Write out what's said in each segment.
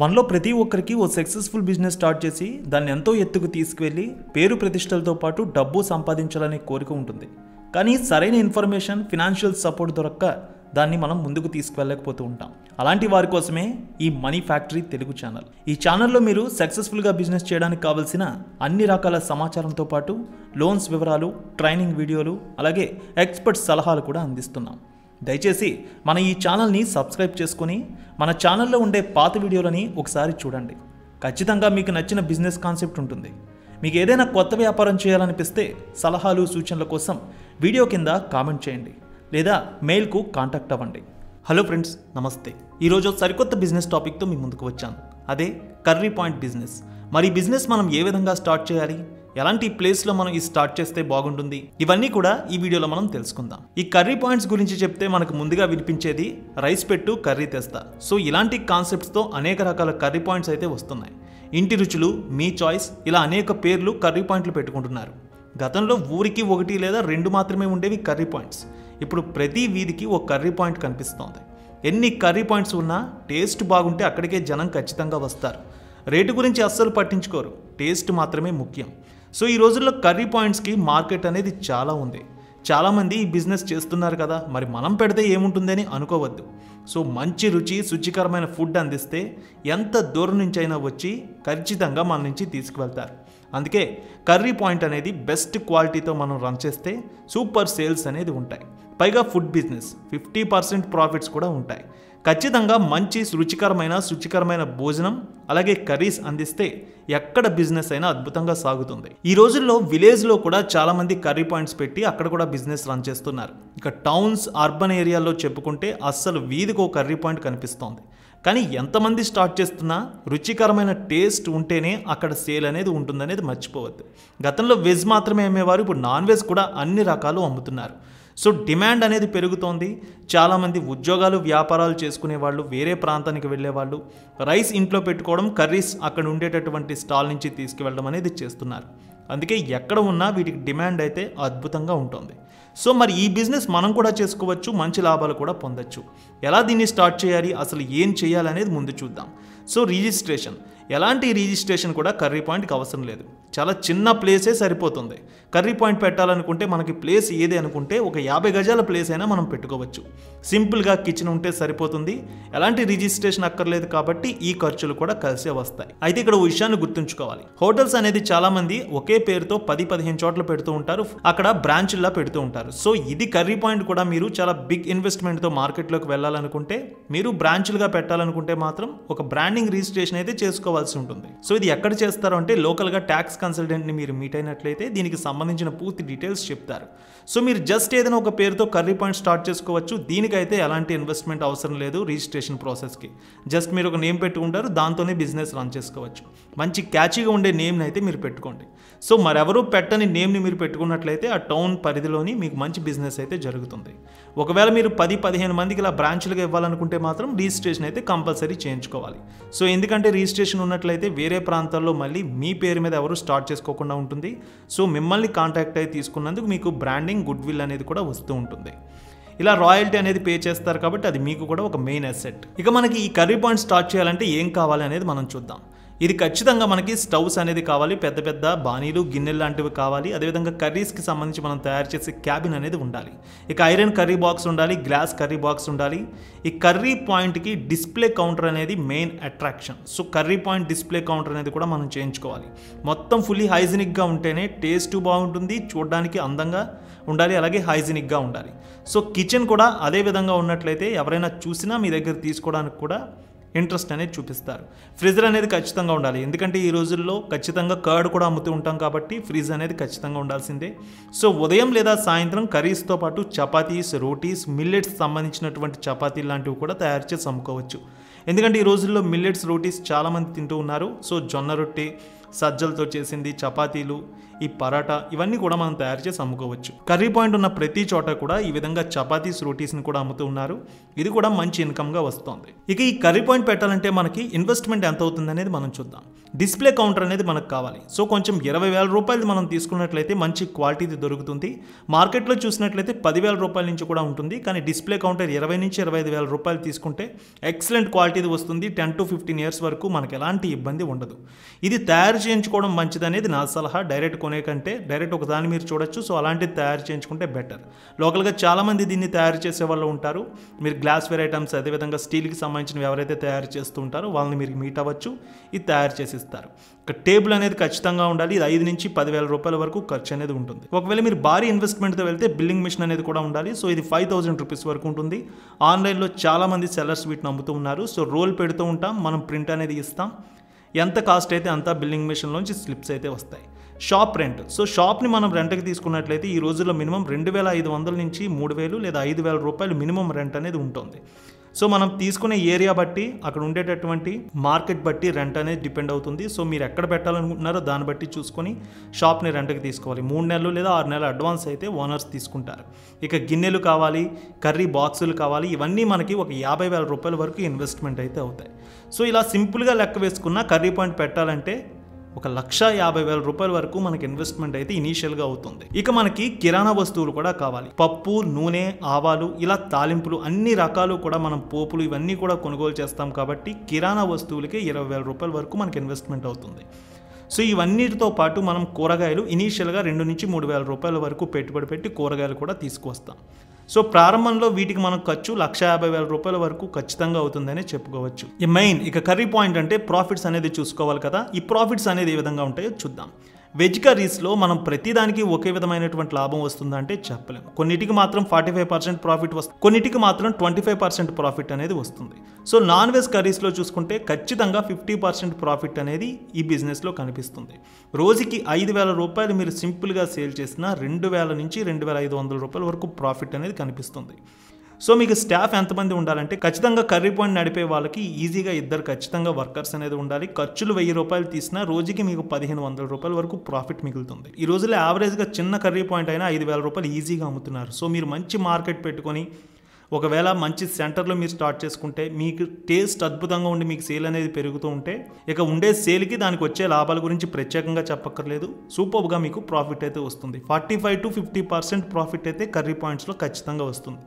మనలో ప్రతి ఒక్కరికి ఓ సక్సెస్ఫుల్ బిజినెస్ స్టార్ట్ చేసి దాన్ని ఎంతో ఎత్తుకు తీసుకెళ్లి పేరు ప్రతిష్టలతో పాటు డబ్బు సంపాదించాలనే కోరిక ఉంటుంది. కానీ సరైన ఇన్ఫర్మేషన్, ఫైనాన్షియల్ సపోర్ట్ దొరక్క దాన్ని మనం ముందుకు తీసుకెళ్ళలేకపోతూ ఉంటాం. అలాంటి వారి కోసమే ఈ మనీ ఫ్యాక్టరీ తెలుగు ఛానల్. ఈ ఛానల్లో మీరు సక్సెస్ఫుల్గా బిజినెస్ చేయడానికి కావాల్సిన అన్ని రకాల సమాచారంతో పాటు లోన్స్ వివరాలు, ట్రైనింగ్ వీడియోలు, అలాగే ఎక్స్పర్ట్ సలహాలు కూడా అందిస్తున్నాం. దయచేసి మన ఈ ఛానల్ని సబ్స్క్రైబ్ చేసుకుని మన ఛానల్లో ఉండే పాత వీడియోలని ఒకసారి చూడండి. ఖచ్చితంగా మీకు నచ్చిన బిజినెస్ కాన్సెప్ట్ ఉంటుంది. మీకు ఏదైనా కొత్త వ్యాపారం చేయాలనిపిస్తే సలహాలు, సూచనల కోసం వీడియో కింద కామెంట్ చేయండి లేదా మెయిల్కు కాంటాక్ట్ అవ్వండి. హలో ఫ్రెండ్స్, నమస్తే. ఈరోజు సరికొత్త బిజినెస్ టాపిక్తో మీ ముందుకు వచ్చాను. అదే కర్రీ పాయింట్ బిజినెస్. మరి బిజినెస్ మనం ఏ విధంగా స్టార్ట్ చేయాలి, ఎలాంటి ప్లేస్లో మనం ఇది స్టార్ట్ చేస్తే బాగుంటుంది, ఇవన్నీ కూడా ఈ వీడియోలో మనం తెలుసుకుందాం. ఈ కర్రీ పాయింట్స్ గురించి చెప్తే మనకు ముందుగా వినిపించేది రైస్ పెట్టు కర్రీ తెస్తా. సో ఇలాంటి కాన్సెప్ట్స్తో అనేక రకాల కర్రీ పాయింట్స్ అయితే వస్తున్నాయి. ఇంటి రుచులు, మీ చాయిస్, ఇలా అనేక పేర్లు కర్రీ పాయింట్లు పెట్టుకుంటున్నారు. గతంలో ఊరికి ఒకటి లేదా రెండు మాత్రమే ఉండేవి కర్రీ పాయింట్స్. ఇప్పుడు ప్రతి వీధికి ఒక కర్రీ పాయింట్ కనిపిస్తోంది. ఎన్ని కర్రీ పాయింట్స్ ఉన్నా టేస్ట్ బాగుంటే అక్కడికే జనం ఖచ్చితంగా వస్తారు. రేటు గురించి అస్సలు పట్టించుకోరు, టేస్ట్ మాత్రమే ముఖ్యం. సో ఈ రోజుల్లో కర్రీ పాయింట్స్కి మార్కెట్ అనేది చాలా ఉంది. చాలామంది ఈ బిజినెస్ చేస్తున్నారు కదా, మరి మనం పెడితే ఏముంటుందని అనుకోవద్దు. సో మంచి రుచి, శుచికరమైన ఫుడ్ అందిస్తే ఎంత దూరం నుంచి అయినా వచ్చి ఖచ్చితంగా మన నుంచి తీసుకువెళ్తారు. అందుకే కర్రీ పాయింట్ అనేది బెస్ట్ క్వాలిటీతో మనం రన్ చేస్తే సూపర్ సేల్స్ అనేది ఉంటాయి. పైగా ఫుడ్ బిజినెస్ 50% ప్రాఫిట్స్ కూడా ఉంటాయి. ఖచ్చితంగా మంచి శుచికరమైన భోజనం అలాగే కర్రీస్ అందిస్తే ఎక్కడ బిజినెస్ అయినా అద్భుతంగా సాగుతుంది. ఈ రోజుల్లో విలేజ్లో కూడా చాలామంది కర్రీ పాయింట్స్ పెట్టి అక్కడ కూడా బిజినెస్ రన్ చేస్తున్నారు. ఇక టౌన్స్, అర్బన్ ఏరియాల్లో చెప్పుకుంటే అస్సలు వీధికి ఒక కర్రీ పాయింట్ కనిపిస్తోంది. కానీ ఎంతమంది స్టార్ట్ చేస్తున్నా రుచికరమైన టేస్ట్ ఉంటేనే అక్కడ సేల్ అనేది ఉంటుందనేది మర్చిపోవద్దు. గతంలో వెజ్ మాత్రమే అమ్మేవారు, ఇప్పుడు నాన్ వెజ్ కూడా అన్ని రకాలు అమ్ముతున్నారు. సో డిమాండ్ అనేది పెరుగుతోంది. చాలామంది ఉద్యోగాలు, వ్యాపారాలు చేసుకునేవాళ్ళు, వేరే ప్రాంతానికి వెళ్ళేవాళ్ళు రైస్ ఇంట్లో పెట్టుకోవడం, కర్రీస్ అక్కడ ఉండేటటువంటి స్టాల్ నుంచి తీసుకువెళ్ళడం అనేది చేస్తున్నారు. అందుకే ఎక్కడ ఉన్నా వీటికి డిమాండ్ అయితే అద్భుతంగా ఉంటుంది. సో మరి ఈ బిజినెస్ మనం కూడా చేసుకోవచ్చు, మంచి లాభాలు కూడా పొందొచ్చు. ఎలా దీన్ని స్టార్ట్ చేయాలి, అసలు ఏం చేయాలి అనేది ముందు చూద్దాం. సో రిజిస్ట్రేషన్, ఎలాంటి రిజిస్ట్రేషన్ కూడా కర్రీ పాయింట్కి అవసరం లేదు. చాలా చిన్న ప్లేసే సరిపోతుంది. కర్రీ పాయింట్ పెట్టాలనుకుంటే మనకి ప్లేస్ ఏది అనుకుంటే ఒక 50 గజాల ప్లేస్ అయినా మనం పెట్టుకోవచ్చు. సింపుల్గా కిచెన్ ఉంటే సరిపోతుంది. ఎలాంటి రిజిస్ట్రేషన్ అక్కర్లేదు కాబట్టి ఈ ఖర్చులు కూడా కలిసే వస్తాయి. అయితే ఇక్కడ ఓ విషయాన్ని గుర్తుంచుకోవాలి. హోటల్స్ అనేది చాలామంది ఒకే పేరుతో 10-15 చోట్ల పెడుతూ ఉంటారు, అక్కడ బ్రాంచ్లా పెడుతూ ఉంటారు. సో ఇది కర్రీ పాయింట్ కూడా మీరు చాలా బిగ్ ఇన్వెస్ట్మెంట్తో మార్కెట్లోకి వెళ్ళాలనుకుంటే, మీరు బ్రాంచ్లుగా పెట్టాలనుకుంటే మాత్రం ఒక బ్రాండింగ్ రిజిస్ట్రేషన్ అయితే చేసుకోవాలి ఉంటుంది. సో ఇది ఎక్కడ చేస్తారు అంటే లోకల్గా ట్యాక్స్ కన్సల్టెంట్ని మీరు మీట్ అయినట్లయితే దీనికి సంబంధించిన పూర్తి డీటెయిల్స్ చెప్తారు. సో మీరు జస్ట్ ఏదైనా ఒక పేరుతో కర్రీ పాయింట్ స్టార్ట్ చేసుకోవచ్చు. దీనికైతే ఎలాంటి ఇన్వెస్ట్మెంట్ అవసరం లేదు. రిజిస్ట్రేషన్ ప్రాసెస్కి జస్ట్ మీరు ఒక నేమ్ పెట్టుకుంటారు, దాంతోనే బిజినెస్ రన్ చేసుకోవచ్చు. మంచి క్యాచీగా ఉండే నేమ్ని అయితే మీరు పెట్టుకోండి. సో మరెవరూ పెట్టని నేమ్ని మీరు పెట్టుకున్నట్లయితే ఆ టౌన్ పరిధిలోని మీకు మంచి బిజినెస్ అయితే జరుగుతుంది. ఒకవేళ మీరు 10-15 మందికి ఇలా బ్రాంచ్లుగా ఇవ్వాలనుకుంటే మాత్రం రిజిస్ట్రేషన్ అయితే కంపల్సరీ చేయించుకోవాలి. సో ఎందుకంటే రిజిస్ట్రేషన్ ఉన్నట్లయితే వేరే ప్రాంతాల్లో మళ్ళీ మీ పేరు మీద ఎవరు స్టార్ట్ చేసుకోకుండా ఉంటుంది. సో మిమ్మల్ని కాంటాక్ట్ అయ్యి తీసుకున్నందుకు మీకు బ్రాండింగ్, గుడ్ విల్ అనేది కూడా వస్తూ ఉంటుంది. ఇలా రాయల్టీ అనేది పే చేస్తారు కాబట్టి అది మీకు కూడా ఒక మెయిన్ అసెట్. ఇక మనకి ఈ కర్రీ పాయింట్ స్టార్ట్ చేయాలంటే ఏం కావాలి అనేది మనం చూద్దాం. ఇది ఖచ్చితంగా మనకి స్టవ్స్ అనేది కావాలి, పెద్ద పెద్ద బాణీలు, గిన్నెలు లాంటివి కావాలి. అదేవిధంగా కర్రీస్కి సంబంధించి మనం తయారు చేసే క్యాబిన్ అనేది ఉండాలి. ఇక ఐరన్ కర్రీ బాక్స్ ఉండాలి, గ్లాస్ కర్రీ బాక్స్ ఉండాలి. ఈ కర్రీ పాయింట్కి డిస్ప్లే కౌంటర్ అనేది main attraction. So curry point display counter అనేది కూడా మనం చేయించుకోవాలి. మొత్తం ఫుల్లీ హైజీనిక్గా ఉంటేనే టేస్ట్ బాగుంటుంది, చూడడానికి అందంగా ఉండాలి, అలాగే హైజీనిక్గా ఉండాలి. సో కిచెన్ కూడా అదే విధంగా ఉన్నట్లయితే ఎవరైనా చూసినా మీ దగ్గర తీసుకోవడానికి కూడా ఇంట్రెస్ట్ అనేది చూపిస్తారు. ఫ్రిడ్జ్ అనేది ఖచ్చితంగా ఉండాలి, ఎందుకంటే ఈ రోజుల్లో ఖచ్చితంగా కర్డ్ కూడా అమ్ముతూ ఉంటాం కాబట్టి ఫ్రిడ్జ్ అనేది ఖచ్చితంగా ఉండాల్సిందే. సో ఉదయం లేదా సాయంత్రం కర్రీస్తో పాటు చపాతీస్, రోటీస్, మిల్లెట్స్ సంబంధించినటువంటి చపాతీలు లాంటివి కూడా తయారు చేసి అమ్ముకోవచ్చు. ఎందుకంటే ఈ రోజుల్లో మిల్లెట్స్, రోటీస్ చాలామంది తింటూ ఉన్నారు. సో జొన్న రొట్టె, సజ్జల తో చేసింది చపాతీలు ఈ పరాటా ఇవన్నీ కూడా మనం తయారు చేసి అమ్ముకోవచ్చు। కర్రీ పాయింట్ ఉన్న ప్రతి చోట కూడా ఈ విధంగా చపాతీస్ రోటీస్ ని కూడా అమ్ముతూ ఉన్నారు। ఇది కూడా మంచి ఇన్కమ్ గా వస్తుంది। ఇక ఈ కర్రీ పాయింట్ పెట్టాలంటే మనకి ఇన్వెస్ట్మెంట్ ఎంత అవుతుంది అనేది మనం చూద్దాం। డిస్ప్లే కౌంటర్ అనేది మనకు కావాలి। సో కొంచెం 20,000 రూపాయలు మనం తీసుకున్నట్లయితే మంచి క్వాలిటీది దొరుకుతుంది। మార్కెట్ లో చూసినట్లయితే 10,000 రూపాయల నుంచి కూడా ఉంటుంది, కానీ డిస్ప్లే కౌంటర్ 20 నుంచి 25,000 రూపాయలు తీసుకుంటే ఎక్సలెంట్ క్వాలిటీది వస్తుంది। 10 to 15 ఇయర్స్ వరకు మనకి ఎలాంటి ఇబ్బంది ఉండదు। ఇది తయారు చేయించుకోవడం మంచిదనేది నా సలహా। డైరెక్ట్ కొనే కంటే డైరెక్ట్ ఒక దాన్ని మీరు చూడొచ్చు। సో అలాంటిది తయారు చేయించుకుంటే బెటర్। లోకల్గా చాలామంది దీన్ని తయారు చేసే వాళ్ళు ఉంటారు। మీరు గ్లాస్వేర్ ఐటమ్స్ అదేవిధంగా స్టీల్కి సంబంధించినవి ఎవరైతే తయారు చేస్తూ ఉంటారో వాళ్ళని మీరు మీట్ అవ్వచ్చు, ఇది తయారు చేసిస్తారు। ఇక టేబుల్ అనేది ఖచ్చితంగా ఉండాలి। ఇది 5 నుంచి 10,000 రూపాయల వరకు ఖర్చు అనేది ఉంటుంది। ఒకవేళ మీరు భారీ ఇన్వెస్ట్మెంట్తో వెళ్తే బిల్లింగ్ మిషన్ అనేది కూడా ఉండాలి। సో ఇది 5,000 రూపీస్ వరకు ఉంటుంది। ఆన్లైన్లో చాలామంది సెల్లర్స్ వీటిని అమ్ముతూ ఉన్నారు। సో రోల్ పెడుతూ ఉంటాం మనం, ప్రింట్ అనేది ఇస్తాం, ఎంత కాస్ట్ అయితే అంతా బిల్లింగ్ మిషన్ నుంచి స్లిప్స్ అయితే వస్తాయి। షాప్ రెంట్, సో షాప్ని మనం రెంట్కి తీసుకున్నట్లయితే ఈ రోజుల్లో మినిమం 2,500 నుంచి 3,000 లేదా 5,000 రూపాయలు మినిమం రెంట్ అనేది ఉంటుంది। సో మనం తీసుకునే ఏరియా బట్టి అక్కడ ఉండేటటువంటి మార్కెట్ బట్టి రెంట్ అనేది డిపెండ్ అవుతుంది। సో మీరు ఎక్కడ పెట్టాలనుకుంటున్నారో దాన్ని బట్టి చూసుకొని షాప్ని రెంట్కి తీసుకోవాలి। 3 నెలలు లేదా 6 నెలలు అడ్వాన్స్ అయితే ఓనర్స్ తీసుకుంటారు। ఇక గిన్నెలు కావాలి, కర్రీ బాక్సులు కావాలి, ఇవన్నీ మనకి ఒక 50,000 రూపాయల వరకు ఇన్వెస్ట్మెంట్ అయితే అవుతాయి। సో ఇలా సింపుల్గా లెక్క వేసుకున్న కర్రీ పాయింట్ పెట్టాలంటే 1,50,000 రూపాయల వరకు మనకి ఇన్వెస్ట్మెంట్ అయితే ఇనీషియల్గా అవుతుంది। ఇక మనకి కిరాణా వస్తువులు కూడా కావాలి। పప్పు, నూనె, ఆవాలు, ఇలా తాలింపులు అన్ని రకాలు కూడా మనం పోపులు ఇవన్నీ కూడా కొనుగోలు చేస్తాం కాబట్టి కిరాణా వస్తువులకి 20,000 రూపాయల వరకు మనకి ఇన్వెస్ట్మెంట్ అవుతుంది। సో ఇవన్నిటితో పాటు మనం కూరగాయలు ఇనీషియల్గా 2 నుంచి 3,000 రూపాయల వరకు పెట్టుబడి పెట్టి కూరగాయలు కూడా తీసుకువస్తాం। సో ప్రారంభంలో వీటికి మనం ఖర్చు 1,50,000 రూపాయల వరకు ఖచ్చితంగా అవుతుందని చెప్పుకోవచ్చు। ఈ మెయిన్ ఇక కర్రీ పాయింట్ అంటే ప్రాఫిట్స్ అనేది చూసుకోవాలి కదా। ఈ ప్రాఫిట్స్ అనేది ఏ విధంగా ఉంటాయో చూద్దాం। వెజ్ కర్రీస్లో మనం ప్రతిదానికి ఒకే విధమైనటువంటి లాభం వస్తుందంటే చెప్పలేము। కొన్నిటికి మాత్రం 45% ప్రాఫిట్ వస్తుంది, కొన్నిటికి మాత్రం 25% ప్రాఫిట్ అనేది వస్తుంది। సో నాన్ వెజ్ కర్రీస్లో చూసుకుంటే ఖచ్చితంగా 50% ప్రాఫిట్ అనేది ఈ బిజినెస్లో కనిపిస్తుంది। రోజుకి 5,000 రూపాయలు మీరు సింపుల్గా సేల్ చేసిన 2,000 నుంచి 2,500 రూపాయల వరకు ప్రాఫిట్ అనేది కనిపిస్తుంది। సో మీకు స్టాఫ్ ఎంతమంది ఉండాలంటే ఖచ్చితంగా కర్రీ పాయింట్ నడిపే వాళ్ళకి ఈజీగా 2 ఖచ్చితంగా వర్కర్స్ అనేది ఉండాలి। ఖర్చులు 1,000 రూపాయలు తీసినా రోజుకి మీకు 1,500 రూపాయల వరకు ప్రాఫిట్ మిగులుతుంది। ఈ రోజుల్లో యావరేజ్గా చిన్న కర్రీ పాయింట్ అయినా 5,000 రూపాయలు ఈజీగా అమ్ముతున్నారు। సో మీరు మంచి మార్కెట్ పెట్టుకొని ఒకవేళ మంచి సెంటర్లో మీరు స్టార్ట్ చేసుకుంటే మీకు టేస్ట్ అద్భుతంగా ఉండి మీకు సేల్ అనేది పెరుగుతూ ఉంటే ఇక ఉండే సేల్కి దానికి వచ్చే లాభాల గురించి ప్రత్యేకంగా చెప్పక్కర్లేదు, సూపర్గా మీకు ప్రాఫిట్ అయితే వస్తుంది। 45 to 50% ప్రాఫిట్ అయితే కర్రీ పాయింట్స్లో ఖచ్చితంగా వస్తుంది।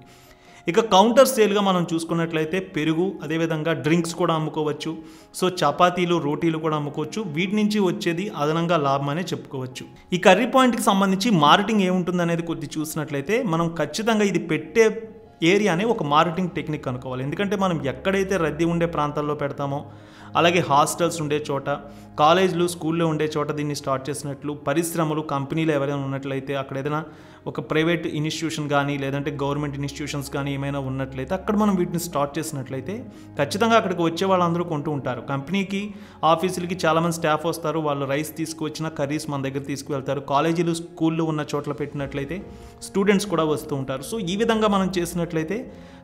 ఇక కౌంటర్ సేల్గా మనం చూసుకున్నట్లయితే పెరుగు అదేవిధంగా డ్రింక్స్ కూడా అమ్ముకోవచ్చు। సో చపాతీలు, రోటీలు కూడా అమ్ముకోవచ్చు। వీటి నుంచి వచ్చేది అదనంగా లాభం అనే చెప్పుకోవచ్చు। ఈ కర్రీ పాయింట్కి సంబంధించి మార్కెటింగ్ ఏముంటుంది అనేది కొద్ది చూసినట్లయితే మనం ఖచ్చితంగా ఇది పెట్టే ఏరియానే ఒక మార్కెటింగ్ టెక్నిక్ అనుకోవాలి। ఎందుకంటే మనం ఎక్కడైతే రద్దీ ఉండే ప్రాంతాల్లో పెడతామో, అలాగే హాస్టల్స్ ఉండే చోట, కాలేజీలు, స్కూల్లో ఉండే చోట దీన్ని స్టార్ట్ చేసినట్లు, పరిశ్రమలు, కంపెనీలు ఎవరైనా ఉన్నట్లయితే, అక్కడ ఏదైనా ఒక ప్రైవేట్ ఇన్స్టిట్యూషన్ కానీ లేదంటే గవర్నమెంట్ ఇన్స్టిట్యూషన్స్ కానీ ఏమైనా ఉన్నట్లయితే అక్కడ మనం వీటిని స్టార్ట్ చేసినట్లయితే ఖచ్చితంగా అక్కడికి వచ్చే వాళ్ళందరూ కొంటూ ఉంటారు। కంపెనీకి, ఆఫీసులకి చాలామంది స్టాఫ్ వస్తారు, వాళ్ళు రైస్ తీసుకువచ్చిన కర్రీస్ మన దగ్గర తీసుకువెళ్తారు। కాలేజీలు, స్కూళ్ళు ఉన్న చోట్ల పెట్టినట్లయితే స్టూడెంట్స్ కూడా వస్తూ ఉంటారు। సో ఈ విధంగా మనం చేసినట్లయితే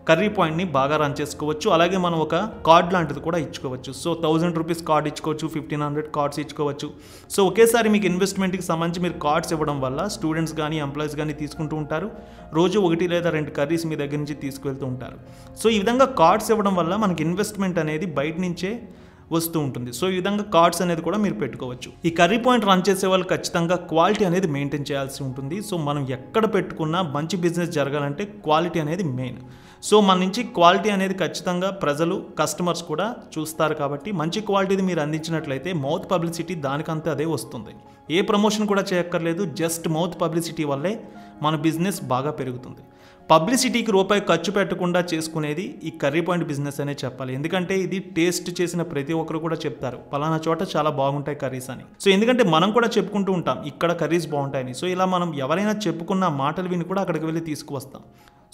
కర్రీ పాయింట్ని బాగా రన్ చేసుకోవచ్చు। అలాగే మనం ఒక కార్డ్ లాంటిది కూడా ఇచ్చుకోవచ్చు। సో 1,000 రూపీస్ కార్డ్ ఇచ్చుకోవచ్చు, 1,500 కార్డ్స్ ఇచ్చుకోవచ్చు। సో ఒకేసారి మీకు ఇన్వెస్ట్మెంట్కి సంబంధించి మీరు కార్డ్స్ ఇవ్వడం వల్ల స్టూడెంట్స్ కానీ ఎంప్లాయీస్ కానీ తీసుకుంటూ ఉంటారు। రోజు 1 లేదా 2 కర్రీస్ మీ దగ్గర నుంచి తీసుకువెళ్తూ ఉంటారు। సో ఈ విధంగా కార్డ్స్ ఇవ్వడం వల్ల మనకి ఇన్వెస్ట్మెంట్ అనేది బయట నుంచే వస్తూ ఉంటుంది। సో ఈ విధంగా కార్డ్స్ అనేది కూడా మీరు పెట్టుకోవచ్చు। ఈ కర్రీ పాయింట్ రన్ చేసే వాళ్ళు ఖచ్చితంగా క్వాలిటీ అనేది మెయింటైన్ చేయాల్సి ఉంటుంది। సో మనం ఎక్కడ పెట్టుకున్నా మంచి బిజినెస్ జరగాలంటే క్వాలిటీ అనేది మెయిన్। సో మన నుంచి క్వాలిటీ అనేది ఖచ్చితంగా ప్రజలు, కస్టమర్స్ కూడా చూస్తారు కాబట్టి మంచి క్వాలిటీది మీరు అందించినట్లయితే మౌత్ పబ్లిసిటీ దానికంతా అదే వస్తుంది। ఏ ప్రమోషన్ కూడా చేయక్కర్లేదు, జస్ట్ మౌత్ పబ్లిసిటీ వల్లే మన బిజినెస్ బాగా పెరుగుతుంది। పబ్లిసిటీకి రూపాయి ఖర్చు పెట్టకుండా చేసుకునేది ఈ కర్రీ పాయింట్ బిజినెస్ అనే చెప్పాలి। ఎందుకంటే ఇది టేస్ట్ చేసిన ప్రతి ఒక్కరు కూడా చెప్తారు పలానా చోట చాలా బాగుంటాయి కర్రీస్ అని। సో ఎందుకంటే మనం కూడా చెప్పుకుంటూ ఉంటాం ఇక్కడ కర్రీస్ బాగుంటాయని। సో ఇలా మనం ఎవరైనా చెప్పుకున్న మాటలు విని కూడా అక్కడికి వెళ్ళి తీసుకువస్తాం।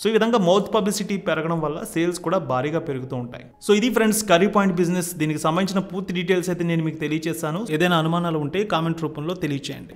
సో ఈ విధంగా మౌత్ పబ్లిసిటీ పెరగడం వల్ల సేల్స్ కూడా భారీగా పెరుగుతూ ఉంటాయి। సో ఇది ఫ్రెండ్స్ కర్రీ పాయింట్ బిజినెస్, దీనికి సంబంధించిన పూర్తి డీటెయిల్స్ అయితే నేను మీకు తెలియజేశాను। ఏదైనా అనుమానాలు ఉంటే కామెంట్ రూపంలో తెలియజేయండి।